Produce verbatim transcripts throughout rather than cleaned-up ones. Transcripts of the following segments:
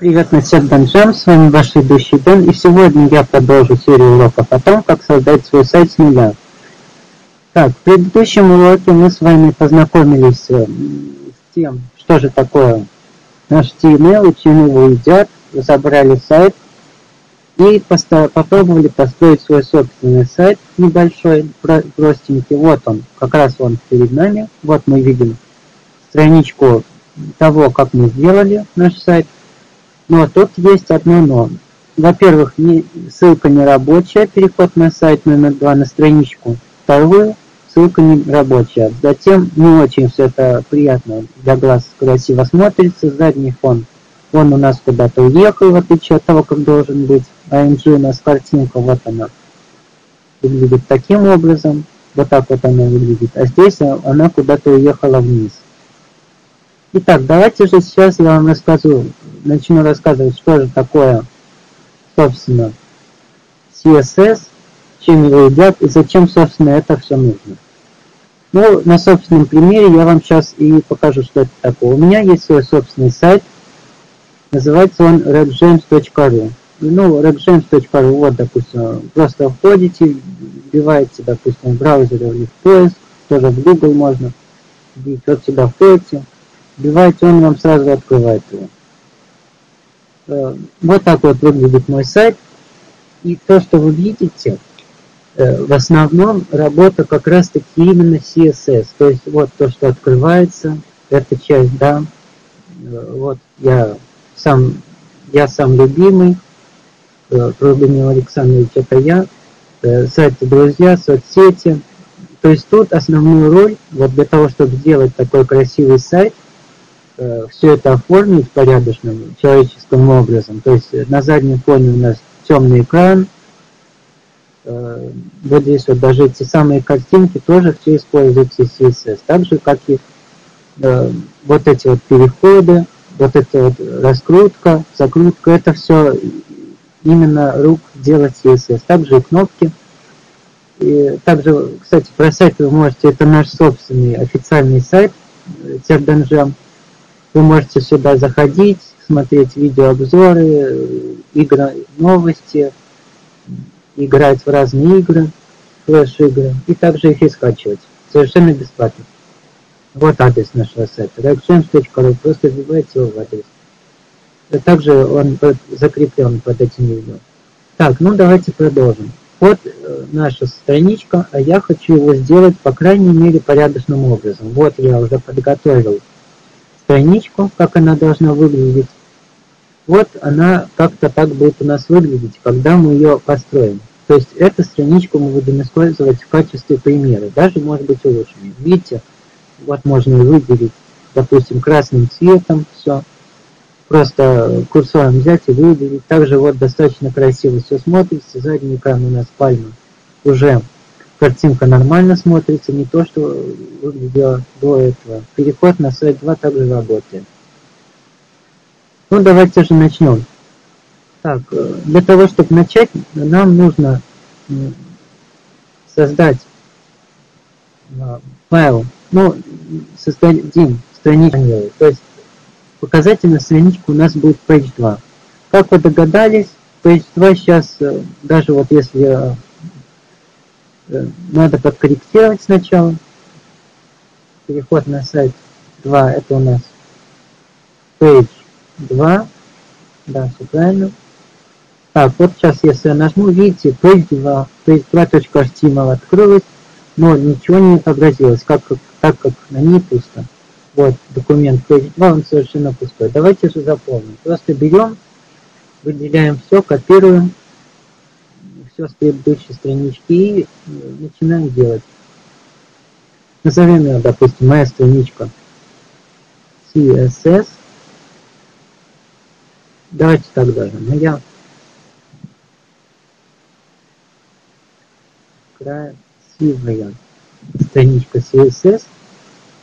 Привет, на SerDanJam, с вами ваш ведущий Дэн, и сегодня я продолжу серию уроков о том, как создать свой сайт с нуля. Так, в предыдущем уроке мы с вами познакомились с тем, что же такое наш эйч ти эм эл и чему его едят, разобрали сайт и постар- попробовали построить свой собственный сайт небольшой, простенький. Вот он, как раз он перед нами. Вот мы видим страничку того, как мы сделали наш сайт. Но тут есть одно но. Во-первых, не, ссылка не рабочая, переход на сайт номер два, на страничку вторую, ссылка не рабочая. Затем не очень все это приятно для глаз, красиво смотрится, задний фон. Он у нас куда-то уехал, в отличие от того, как должен быть. эй эм джи у нас картинка, вот она выглядит таким образом. Вот так вот она выглядит. А здесь она куда-то уехала вниз. Итак, давайте же сейчас я вам расскажу, начну рассказывать, что же такое, собственно, си эс эс, чем его едят и зачем, собственно, это все нужно. Ну, на собственном примере я вам сейчас и покажу, что это такое. У меня есть свой собственный сайт, называется он RexGames.ru. Ну, RexGames.ru, вот, допустим, просто входите, вбиваете, допустим, в браузер или в поиск, тоже в Google можно, вот сюда входите. Вбиваете, он вам сразу открывает его. Вот так вот выглядит мой сайт. И то, что вы видите, в основном работа как раз таки именно си эс эс. То есть вот то, что открывается, эта часть, да. Вот я сам, я сам любимый. Рубин Александрович, это я. Сайты друзья, соцсети. То есть тут основную роль, вот для того, чтобы сделать такой красивый сайт, все это оформить порядочным человеческим образом. То есть на заднем фоне у нас темный экран. Вот здесь вот даже эти самые картинки тоже все используются в си эс эс. Так же, как и вот эти вот переходы, вот эта вот раскрутка, закрутка, это все именно рук делать си эс эс. Также и кнопки. И также, кстати, про сайт вы можете, это наш собственный официальный сайт SerDanJam. Вы можете сюда заходить, смотреть видеообзоры, игры, новости, играть в разные игры, флеш-игры, и также их и скачивать. Совершенно бесплатно. Вот адрес нашего сайта, RexGames.ru, просто вбивайте его в адрес. И также он закреплен под этим видео. Так, ну давайте продолжим. Вот наша страничка, а я хочу его сделать, по крайней мере, порядочным образом. Вот я уже подготовил страничку, как она должна выглядеть. Вот она как-то так будет у нас выглядеть, когда мы ее построим. То есть эту страничку мы будем использовать в качестве примера, даже может быть улучшенной. Видите, вот можно выделить, допустим, красным цветом все. Просто курсором взять и выделить. Также вот достаточно красиво все смотрится. Задний экран у нас пальма. Уже картинка нормально смотрится, не то, что выглядело до этого. Переход на сайт два также работает. Ну, давайте же начнем. Так, для того, чтобы начать, нам нужно создать файл. Ну, создадим страницу. То есть показательная страничка у нас будет пэйдж два. Как вы догадались, пэйдж два сейчас, даже вот если надо подкорректировать сначала, переход на сайт два, это у нас пэйдж два, да, все правильно. Так, вот сейчас, если я нажму, видите, пэйдж два, пэйдж два точка эйч ти эм эл открылась, но ничего не отобразилось, как, так как на ней пусто. Вот документ пэйдж два, он совершенно пустой. Давайте же заполним. Просто берем, выделяем все, копируем все с предыдущей странички и начинаем делать. Назовем ее, допустим, моя страничка си эс эс. Давайте так даже. Моя красивая страничка си эс эс.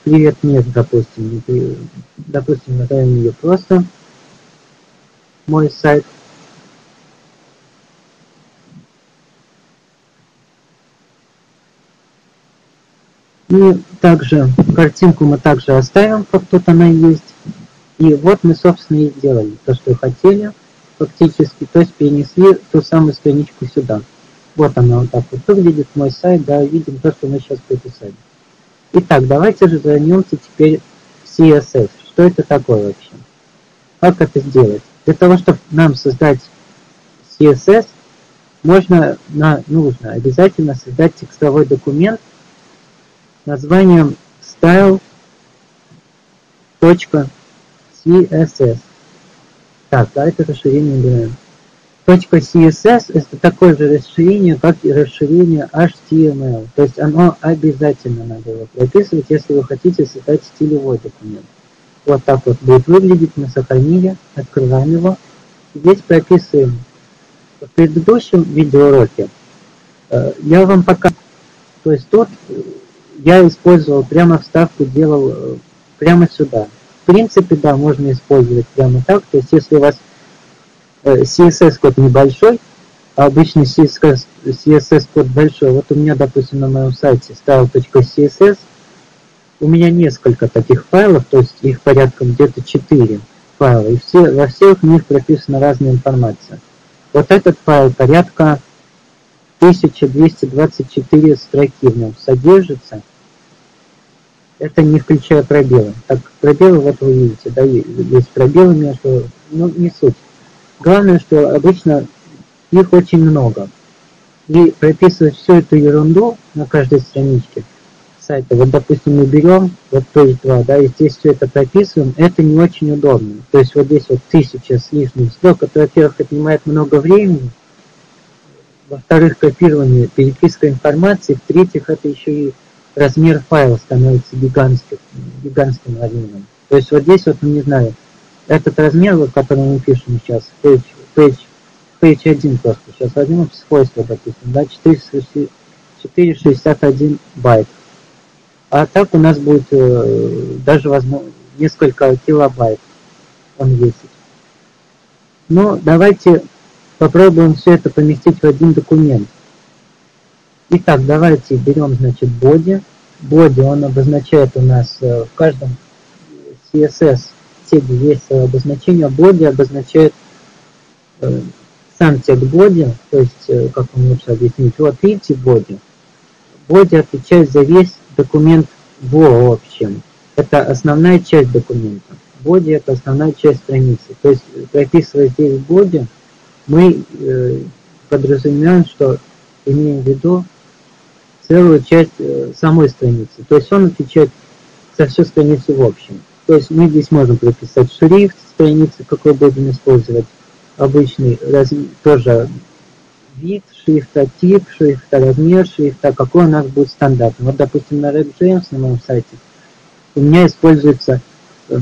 Привет, нет, допустим, допустим, назовем ее просто мой сайт. И также картинку мы также оставим, как тут она есть. И вот мы, собственно, и сделали то, что хотели, фактически, то есть перенесли ту самую страничку сюда. Вот она вот так вот выглядит, мой сайт, да, видим то, что мы сейчас прописали. Итак, давайте же займемся теперь си эс эс. Что это такое вообще? Как это сделать? Для того, чтобы нам создать си эс эс, можно, на, нужно обязательно создать текстовой документ с названием style.css. Так, давайте расширение берем. .css это такое же расширение, как и расширение эйч ти эм эл. То есть оно обязательно надо его прописывать, если вы хотите создать стилевой документ. Вот так вот будет выглядеть. Мы сохранили, открываем его. Здесь прописываем. В предыдущем видеоуроке э, я вам показывал. То есть тут я использовал прямо вставку, делал э, прямо сюда. В принципе, да, можно использовать прямо так. То есть если у вас э, си эс эс-код небольшой, а обычный си эс эс-код большой, вот у меня, допустим, на моем сайте style.css, у меня несколько таких файлов, то есть их порядком где-то четыре файла, и все, во всех них прописана разная информация. Вот этот файл порядка тысяча двести двадцать четыре строки в нем содержится. Это не включая пробелы. Так, пробелы вот вы видите, да, есть пробелы между, ну, не суть. Главное, что обычно их очень много. И прописывать всю эту ерунду на каждой страничке сайта, вот, допустим, мы берем вот то и два, да, и здесь все это прописываем, это не очень удобно. То есть вот здесь вот тысяча с лишним строк, это, во-первых, отнимает много времени, во-вторых, копирование, переписка информации, в-третьих, это еще и размер файла становится гигантским, гигантским размером. То есть вот здесь вот, ну, не знаю, этот размер, вот, который мы пишем сейчас, page, page, page один просто, сейчас возьмем свойства, допустим, да, четыреста шестьдесят один байт. А так у нас будет э, даже, возможно, несколько килобайт он весит. Ну, давайте попробуем все это поместить в один документ. Итак, давайте берем, значит, body. Body, он обозначает у нас э, в каждом си эс эс теге есть свое обозначение. Body обозначает э, сам тег body, то есть, э, как вам лучше объяснить, вот видите body. Body отвечает за весь документ в общем. Это основная часть документа. Body это основная часть страницы. То есть, прописывая здесь body, мы э, подразумеваем, что имеем в виду целую часть э, самой страницы. То есть он отвечает за всю страницу в общем. То есть мы здесь можем прописать шрифт страницы, какой будем использовать, обычный, раз, тоже вид шрифта, тип шрифта, размер шрифта, какой у нас будет стандартный. Вот, допустим, на RexGames на моем сайте у меня используется э,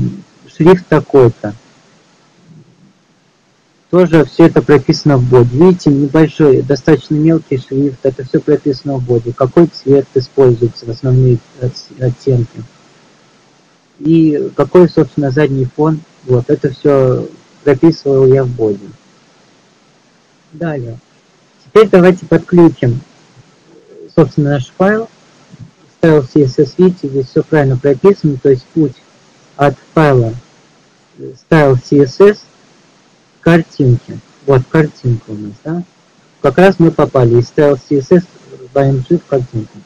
шрифт такой-то. Тоже все это прописано в body. Видите, небольшой, достаточно мелкий шрифт, это все прописано в body. Какой цвет используется, в основные оттенки. И какой, собственно, задний фон. Вот, это все прописывал я в body. Далее. Теперь давайте подключим, собственно, наш файл. Ставил си эс эс, видите, здесь все правильно прописано, то есть путь от файла ставил си эс эс к картинке. Вот картинка у нас, да? Как раз мы попали из ставил си эс эс в би эм джи в картинку.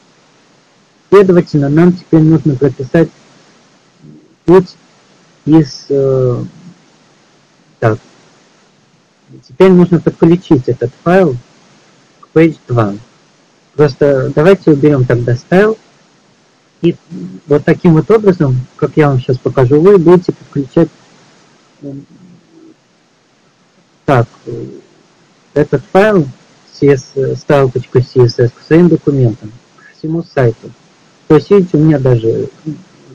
Следовательно, нам теперь нужно прописать путь из... Э, так. Теперь нужно подключить этот файл к page два. Просто давайте уберем тогда style. И вот таким вот образом, как я вам сейчас покажу, вы будете подключать так, этот файл style.css к своим документам, к всему сайту. То есть, видите, у меня даже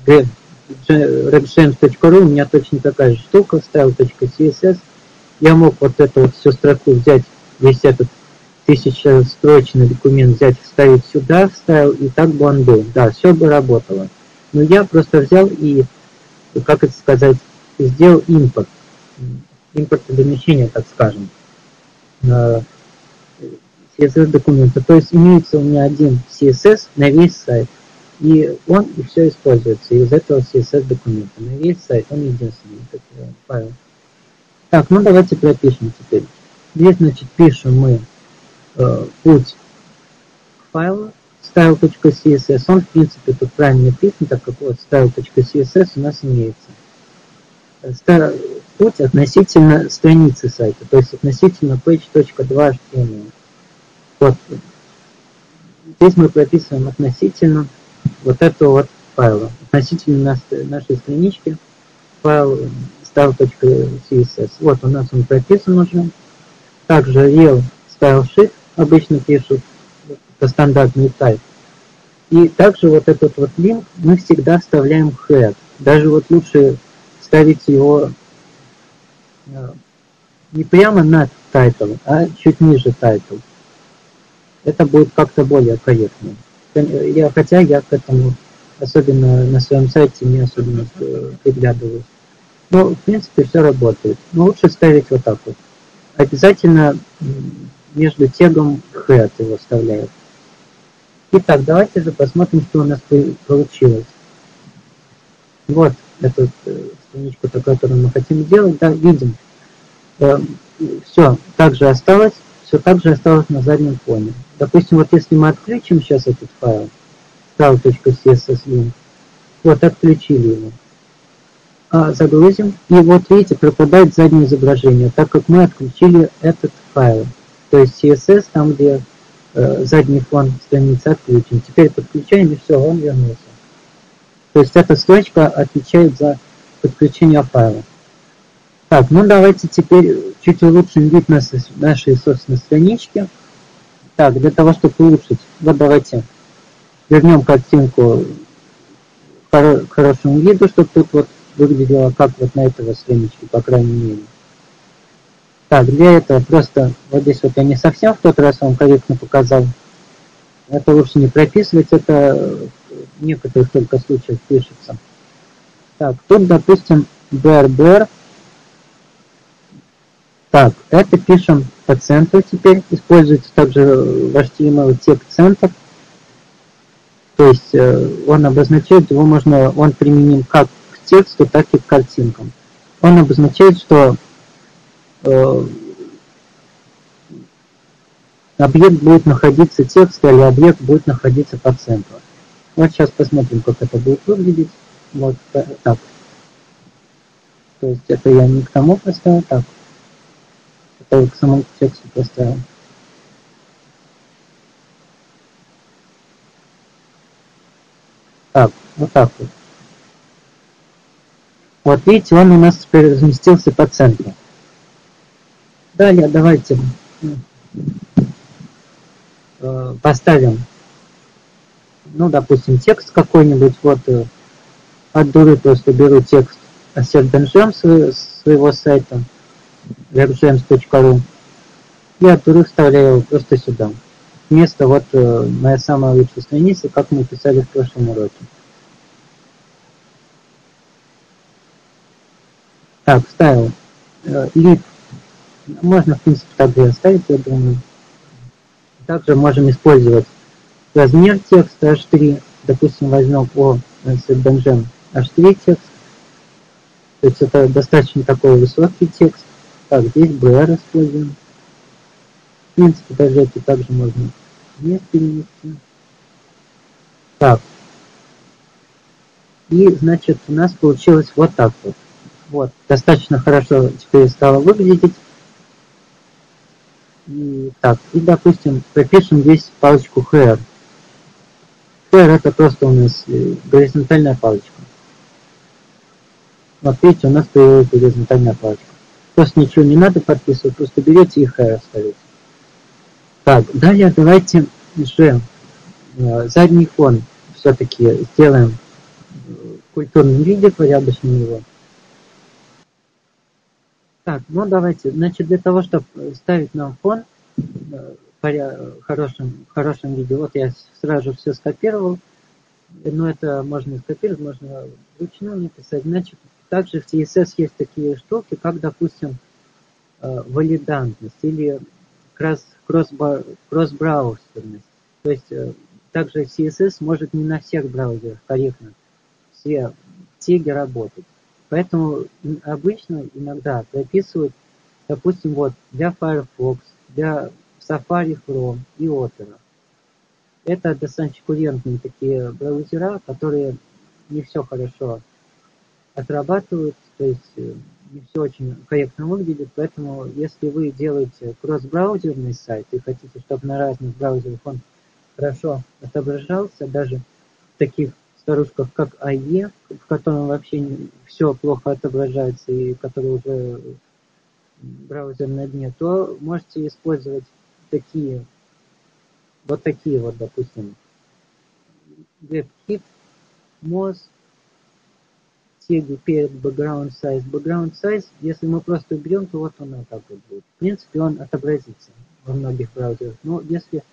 RexGames.ru, у меня точно такая же штука, style.css. Я мог вот эту вот всю строку взять, весь этот тысячестрочный документ взять, вставить сюда, вставил, и так бы он был. Да, все бы работало. Но я просто взял и, как это сказать, сделал импорт. Импортодомещение, так скажем, си эс эс-документа. То есть имеется у меня один си эс эс на весь сайт. И он и все используется из этого си эс эс документа. На весь сайт он единственный так, файл. Так, ну давайте пропишем теперь. Здесь, значит, пишем мы э, путь к файлу style.css. Он, в принципе, тут правильно пишем, так как вот style.css у нас имеется. Стар, путь относительно страницы сайта, то есть относительно page.два.html. Вот. Здесь мы прописываем относительно вот этого вот файла, относительно нашей странички файл style.css. Вот у нас он прописан уже. Также real style sheet обычно пишут по стандартный type. И также вот этот вот link мы всегда вставляем head. Даже вот лучше ставить его не прямо над title, а чуть ниже title. Это будет как-то более корректно. Я, хотя я к этому особенно на своем сайте не особенно приглядываюсь. Но в принципе все работает. Но лучше ставить вот так вот. Обязательно между тегом head его вставляют. Итак, давайте же посмотрим, что у нас получилось. Вот эту страничку, которую мы хотим сделать, да, видим. Все также осталось, все так же осталось на заднем фоне. Допустим, вот если мы отключим сейчас этот файл, style.css, вот отключили его. А, загрузим, и вот видите, пропадает заднее изображение, так как мы отключили этот файл. То есть си эс эс, там где э, задний фон страницы отключен. Теперь подключаем, и все, он вернулся. То есть эта строчка отвечает за подключение файла. Так, ну давайте теперь чуть улучшим вид нашей, нашей собственной странички. Так, для того, чтобы улучшить, вот давайте вернем картинку к хорошему виду, чтобы тут вот выглядело как вот на этой страничке, по крайней мере. Так, для этого просто вот здесь вот я не совсем в тот раз вам корректно показал. Это лучше не прописывать, это в некоторых только случаях пишется. Так, тут, допустим, br-br. Так, это пишем по центру теперь. Используется также в эйч ти эм эл тег-центр. То есть он обозначает, его можно, он применим как к тексту, так и к картинкам. Он обозначает, что э, объект будет находиться, текст или объект будет находиться по центру. Вот сейчас посмотрим, как это будет выглядеть. Вот так. То есть это я не к тому поставил, так. Это к самому тексту поставил. Так, вот так вот. Вот видите, он у нас теперь разместился по центру. Далее давайте поставим, ну, допустим, текст какой-нибудь. Вот от дуры просто беру текст SerDanJam своего сайта. WebKit.ру. Я оттуда вставляю его просто сюда. Вместо вот э, моя самая лучшая страница, как мы писали в прошлом уроке. Так, вставил. Э, лип. Можно, в принципе, так и оставить, я думаю. Также можем использовать размер текста эйч три. Допустим, возьмем по SerDanJam эйч три текст. То есть это достаточно такой высокий текст. Так, здесь br используем. В принципе, даже это также можно вниз перенести. Так. И, значит, у нас получилось вот так вот. Вот. Достаточно хорошо теперь стало выглядеть. И так. И, допустим, пропишем здесь палочку hr. hr это просто у нас горизонтальная палочка. Вот видите, у нас появилась горизонтальная палочка. Просто ничего не надо подписывать, просто берете их и оставите. Так, далее давайте же э, задний фон все-таки сделаем в культурном виде, порядочным его. Так, ну давайте, значит, для того, чтобы ставить нам фон э, в хорошем, хорошем виде, вот я сразу все скопировал, но это можно скопировать, можно вручную написать, значит. Также в си эс эс есть такие штуки, как, допустим, валидантность или кросс-браузерность. То есть Также си эс эс может не на всех браузерах корректно все теги работать. Поэтому обычно иногда прописывают, допустим, вот для Firefox, для Safari, Chrome и Opera. Это достаточно конкурентные такие браузера, которые не все хорошо отрабатывают, то есть не все очень корректно выглядит, поэтому если вы делаете кросс-браузерный сайт и хотите, чтобы на разных браузерах он хорошо отображался, даже в таких старушках, как ай и, в котором вообще все плохо отображается и который уже браузер на дне, то можете использовать такие, вот такие вот, допустим, WebKit, Moz, теги перед background size. Background size, если мы просто уберем, то вот он вот так вот будет. В принципе, он отобразится во многих браузерах. Но если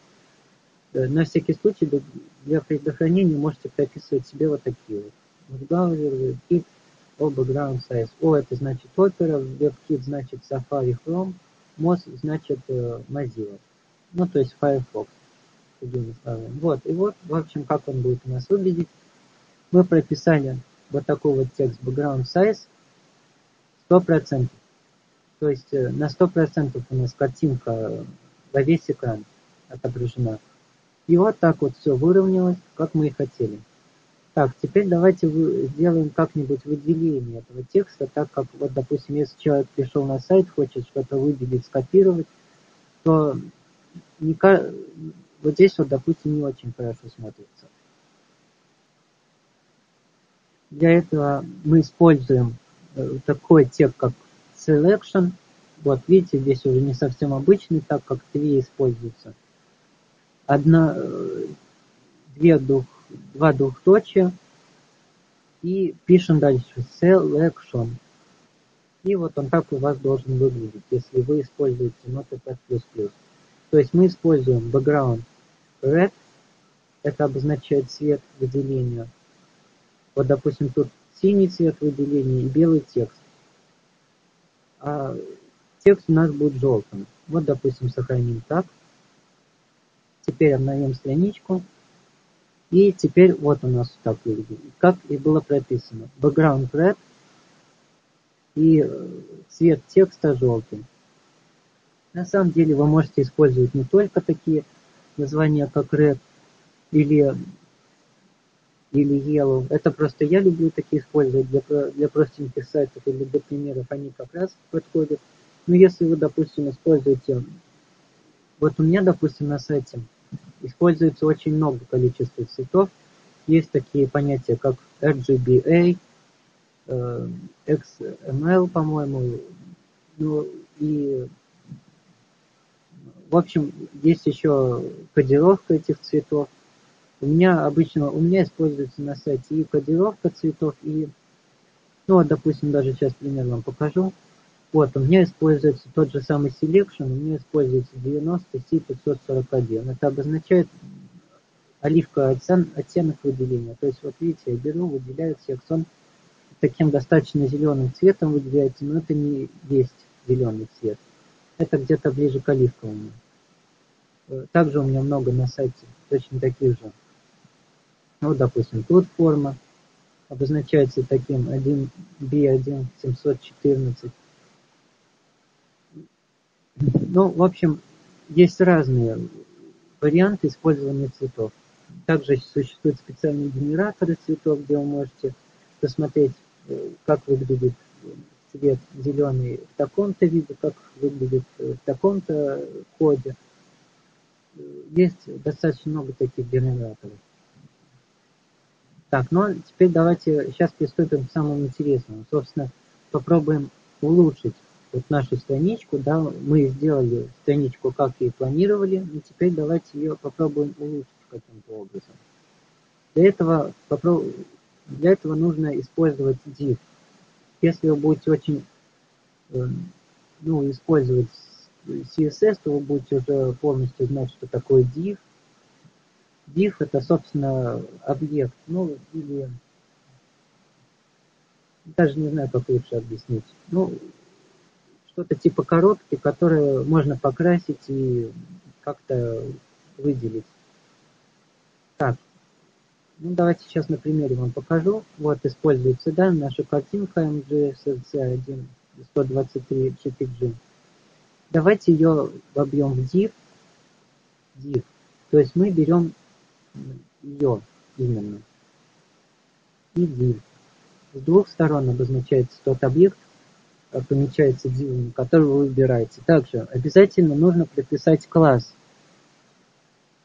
на всякий случай для предохранения можете прописывать себе вот такие вот. Браузер, WebKit, O, background size. O это значит Opera, WebKit значит Safari, Chrome, Moz значит Mozilla. Ну, то есть Firefox. Вот, и вот, в общем, как он будет у нас выглядеть. Мы прописали вот такой вот текст background size сто процентов. То есть на сто процентов у нас картинка во весь экран отображена. И вот так вот все выровнялось, как мы и хотели. Так, теперь давайте сделаем как-нибудь выделение этого текста, так как, вот, допустим, если человек пришел на сайт, хочет что-то выделить, скопировать, то не ка... вот здесь вот, допустим, не очень хорошо смотрится. Для этого мы используем такой тег, как selection. Вот видите, здесь уже не совсем обычный, так как две используются. Одна, две, двух, два двухточия. И пишем дальше selection. И вот он так у вас должен выглядеть, если вы используете Notepad++. То есть мы используем background red. Это обозначает цвет выделения. Вот, допустим, тут синий цвет выделения и белый текст. А текст у нас будет желтым. Вот, допустим, сохраним так. Теперь обновим страничку. И теперь вот у нас так выглядит, как и было прописано. Background red и цвет текста желтый. На самом деле вы можете использовать не только такие названия, как red или... или yellow. Это просто я люблю такие использовать для, для простеньких сайтов или для примеров. Они как раз подходят. Но если вы, допустим, используете... Вот у меня, допустим, на сайте используется очень много количества цветов. Есть такие понятия, как эр джи би эй, э, икс эм эл, по-моему. Ну, и... В общем, есть еще кодировка этих цветов. У меня обычно, у меня используется на сайте и кодировка цветов, и, ну вот, допустим, даже сейчас пример вам покажу. Вот, у меня используется тот же самый selection, у меня используется девяносто си пятьсот сорок один. Это обозначает оливковый оттенок, оттенок выделения. То есть, вот видите, я беру, выделяю текст, он таким достаточно зеленым цветом выделяется, но это не есть зеленый цвет. Это где-то ближе к оливковому. Также у меня много на сайте точно таких же. Ну, допустим, тут форма обозначается таким один би один семьсот четырнадцать. Ну, в общем, есть разные варианты использования цветов. Также существуют специальные генераторы цветов, где вы можете посмотреть, как выглядит цвет зеленый в таком-то виде, как выглядит в таком-то коде. Есть достаточно много таких генераторов. Так, ну теперь давайте сейчас приступим к самому интересному. Собственно, попробуем улучшить вот нашу страничку. Да, мы сделали страничку, как и планировали, и теперь давайте ее попробуем улучшить каким-то образом. Для этого, для этого нужно использовать div. Если вы будете очень ну, использовать си эс эс, то вы будете уже полностью знать, что такое div. Div это, собственно, объект, ну, или... Даже не знаю, как лучше объяснить. Ну, что-то типа коробки, которое можно покрасить и как-то выделить. Так, ну давайте сейчас на примере вам покажу. Вот используется, да, наша картинка эм джи эс эр си один сто двадцать три джи пи джи. Давайте ее вобьем в div. div. То есть мы берем ее именно. И div. С двух сторон обозначается тот объект, помечается div, который вы выбираете. Также обязательно нужно прописать класс.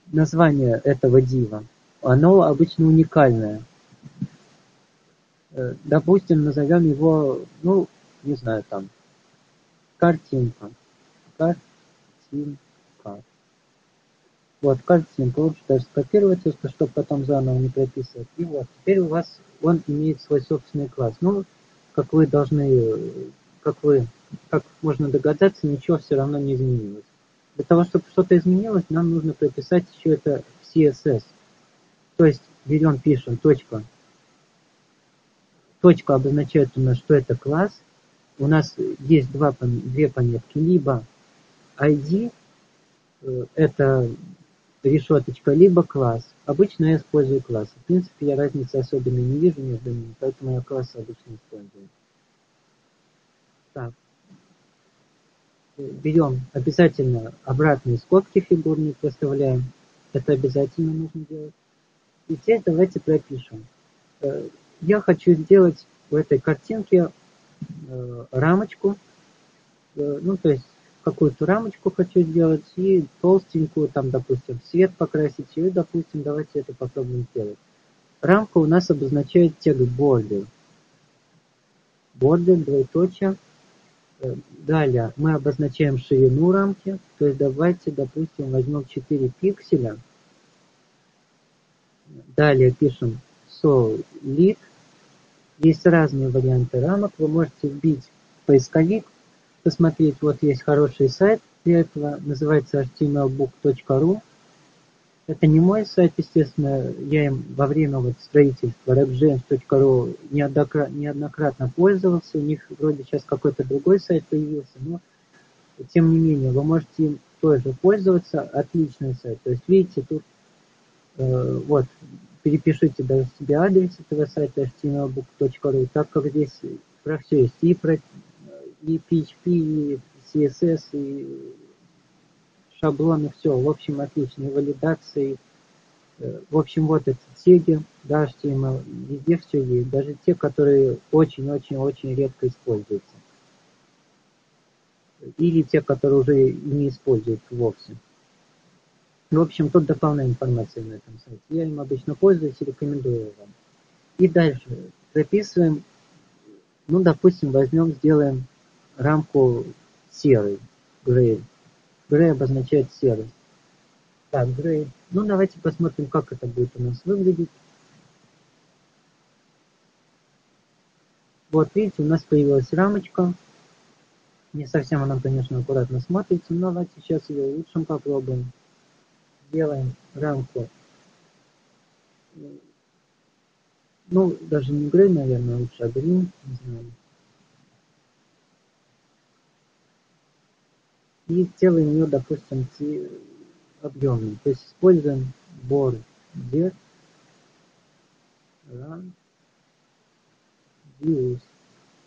Название этого дива. Оно обычно уникальное. Допустим, назовем его, ну, не знаю, там, картинка. Картинка. Вот, картинка. Лучше даже скопировать это, чтобы потом заново не прописывать. И вот, теперь у вас он имеет свой собственный класс. Ну, как вы должны, как вы, как можно догадаться, ничего все равно не изменилось. Для того, чтобы что-то изменилось, нам нужно прописать еще это в си эс эс. То есть берем, пишем, точка. Точка обозначает у нас, что это класс. У нас есть два, две пометки. Либо ай ди, это решеточка, либо класс. Обычно я использую класс. В принципе, я разницы особенной не вижу между ними, поэтому я класс обычно использую. Так. Берем обязательно обратные скобки фигурные, выставляем. Это обязательно нужно делать. И здесь давайте пропишем. Я хочу сделать в этой картинке рамочку. Ну, то есть какую-то рамочку хочу сделать. И толстенькую, там, допустим, цвет покрасить. И, допустим, давайте это попробуем сделать. Рамка у нас обозначает тег border. Border, двоеточие. Далее мы обозначаем ширину рамки. То есть давайте, допустим, возьмем четыре пикселя. Далее пишем solid. Есть разные варианты рамок. Вы можете вбить в поисковик, посмотреть. Вот есть хороший сайт для этого. Называется эйч ти эм эл бук точка ру. Это не мой сайт, естественно. Я им во время вот строительства рекс джеймс точка ру неоднократно пользовался. У них вроде сейчас какой-то другой сайт появился, но тем не менее вы можете им тоже пользоваться. Отличный сайт. То есть видите, тут э, вот перепишите даже себе адрес этого сайта эйч ти эм эл бук точка ру, так как здесь про все есть. И про и пи эйч пи, и си эс эс, и шаблоны, все, в общем, отличные валидации, в общем, вот эти теги, да, эйч ти эм эл, везде все есть, даже те, которые очень-очень-очень редко используются, или те, которые уже не используются вовсе. В общем, тут дополнительная информация на этом сайте, я им обычно пользуюсь и рекомендую вам. И дальше записываем, ну, допустим, возьмем, сделаем рамку серой, грей. Грей обозначает серый. Так, грей. Ну, давайте посмотрим, как это будет у нас выглядеть. Вот, видите, у нас появилась рамочка. Не совсем она, конечно, аккуратно смотрится, но давайте сейчас ее улучшим, попробуем. Делаем рамку. Ну, даже не грей, наверное, лучше, а грин. Не знаю. И сделаем ее, допустим, объемной. То есть используем border radius.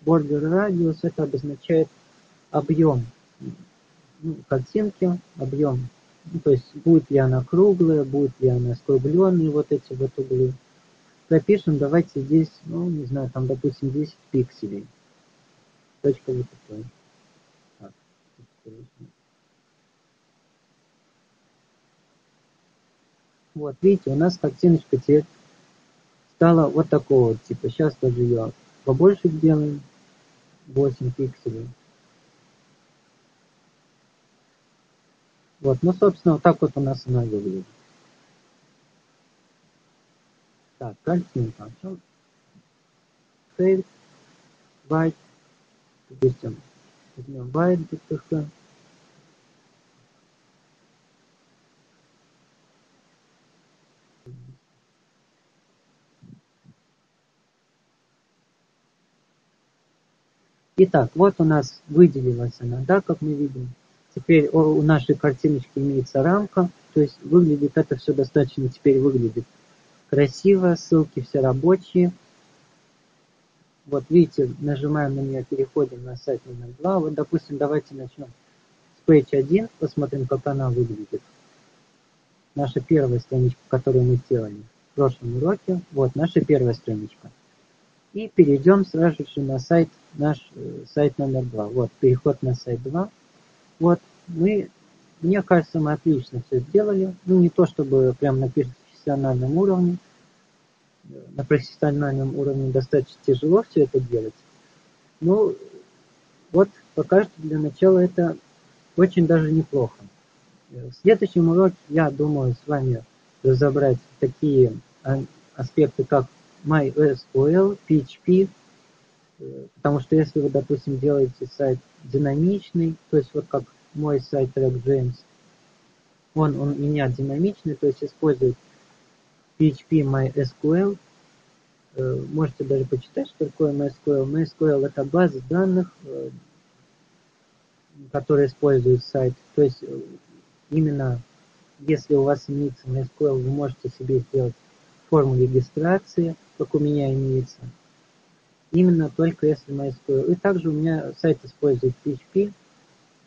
Border radius это обозначает объем, ну, картинки, объем. Ну, то есть будет ли она круглая, будет ли она скругленная, вот эти вот углы. Пропишем, давайте здесь, ну, не знаю, там, допустим, десять пикселей. Точка вот такая. Вот, видите, у нас картиночка теперь стала вот такого типа. Сейчас тоже ее побольше сделаем. восемь пикселей. Вот, ну, собственно, вот так вот у нас она выглядит. Так, картинка. Save, white, допустим, возьмем white, допустим. Итак, вот у нас выделилась она, да, как мы видим. Теперь у нашей картиночки имеется рамка, То есть выглядит это все достаточно, теперь выглядит красиво, ссылки все рабочие. Вот видите, нажимаем на нее, переходим на сайт номер два. Вот, допустим, давайте начнем с пейдж один, посмотрим, как она выглядит. Наша первая страничка, которую мы сделали в прошлом уроке. Вот наша первая страничка. И перейдем сразу же на сайт, наш сайт номер два. Вот, переход на сайт два. Вот, мы, мне кажется, мы отлично все сделали. Ну, не то, чтобы прям на профессиональном уровне. На профессиональном уровне достаточно тяжело все это делать. Ну, вот, пока что для начала это очень даже неплохо. В следующем уроке, я думаю, с вами разобрать такие аспекты, как MySQL, пи эйч пи, потому что если вы, допустим, делаете сайт динамичный, то есть вот как мой сайт RexGames, он, он у меня динамичный, то есть использует пи эйч пи, MySQL. Можете даже почитать, что такое MySQL. MySQL — это база данных, которые использует сайт. То есть именно если у вас имеется MySQL, вы можете себе сделать форму регистрации, как у меня имеется. Именно только если MySQL. И также у меня сайт использует пи эйч пи.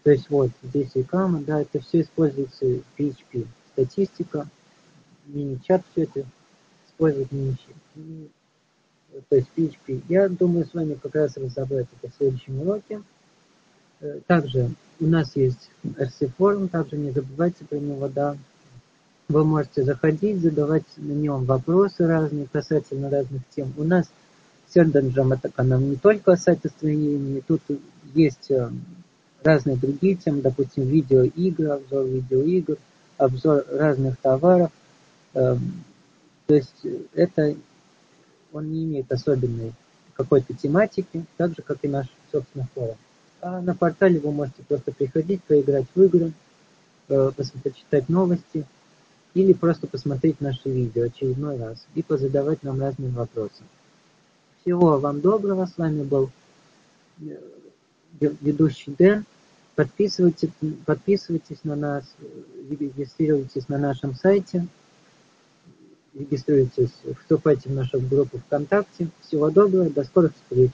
То есть вот здесь реклама, да, это все используется в пи эйч пи. Статистика, мини-чат, все это использует мини-чат. То есть пи эйч пи. Я думаю, с вами как раз разобрать это в следующем уроке. Также у нас есть эр си-форум, также не забывайте про него, да. Вы можете заходить, задавать на нем вопросы разные, касательно разных тем. У нас SerDanJam — это канал не только о сайтостроении, тут есть разные другие темы, допустим, видеоигры, обзор видеоигр, обзор разных товаров. То есть это он не имеет особенной какой-то тематики, так же, как и наш собственный форум. А на портале вы можете просто приходить, поиграть в игры, почитать новости или просто посмотреть наши видео очередной раз и позадавать нам разные вопросы. Всего вам доброго. С вами был ведущий Дэн. Подписывайтесь, подписывайтесь на нас, регистрируйтесь на нашем сайте, регистрируйтесь, вступайте в нашу группу ВКонтакте. Всего доброго, до скорых встреч.